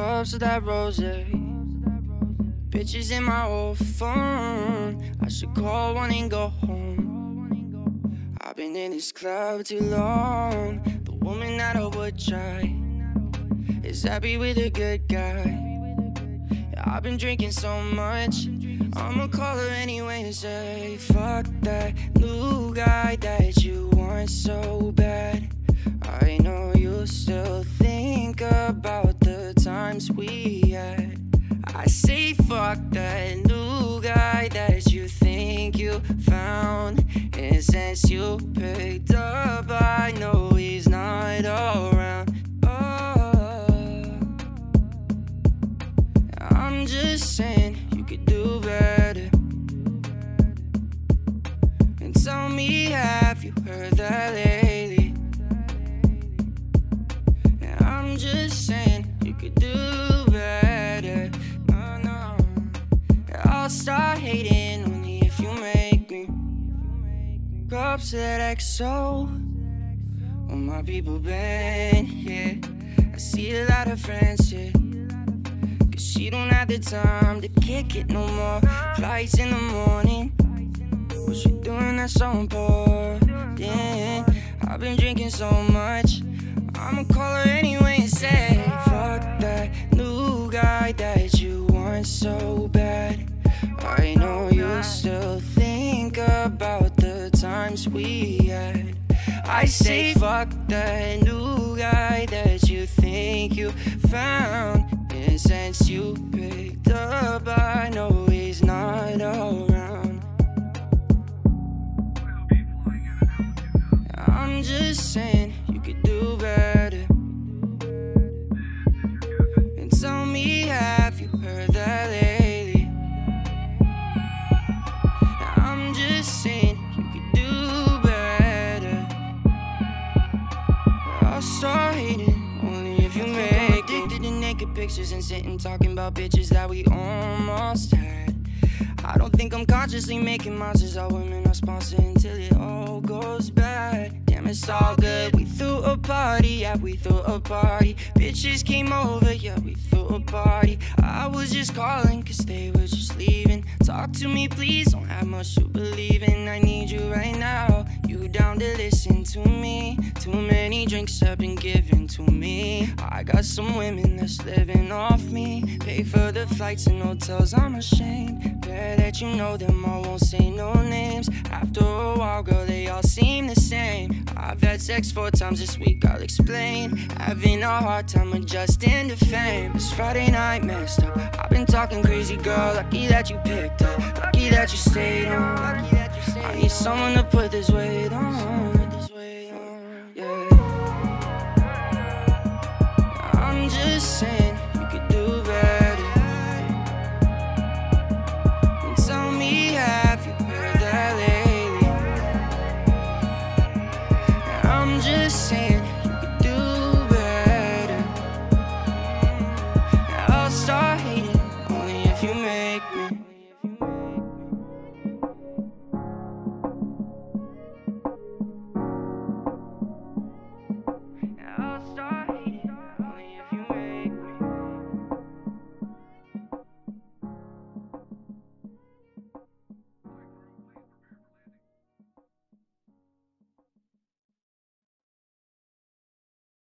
cups of that rosé. Pictures in my old phone, I should call one and go home. I've been in this club too long. The woman that I would try is happy with a good guy. Yeah, I've been drinking so much, I'ma call her anyway and say, fuck that new guy that you want so bad. I know you still think about the times we had. I say fuck that new guy that you think you found, and since you picked up, I know he's not around. Oh, I'm just saying you could do better. And tell me, have you heard that lately? I'm just saying you could do better. No, no. I'll start hating only if you make me. Cups of that XO, all my people been here. Yeah. I see a lot of friends here, yeah. Cause she don't have the time to kick it no more. Flights in the morning, what she doing that's so important. Yeah. I've been drinking so much, I'ma call her anyway and say, fuck that new guy that you want so bad. I know you still think about the times we had. I say, fuck that new guy that you think you found, and since you picked up, I know he's not around. I'm just saying you could do better. And tell me, have you heard that lately? Now I'm just saying you could do better. I'll start hating only if you make me. Addicted to naked pictures and sitting talking about bitches that we almost had. I don't think I'm consciously making monsters. All women are sponsored until it all goes bad. Damn, it's all good. We threw a party, yeah, we threw a party. Bitches came over, yeah, we threw a party. I was just calling cause they were just leaving. Talk to me please, don't have much to believe in. I need you right now, you down to listen to me? Too many drinks have been given to me. I got some women that's living off me. Pay for the flights and hotels, I'm ashamed. Better that you know them, I won't say no names. After a while, girl, they all seem the same. I've had sex 4 times this week, I'll explain. Having a hard time adjusting to fame. This Friday night messed up, I've been talking crazy, girl. Lucky that you picked up, lucky that you stayed on. I need someone to put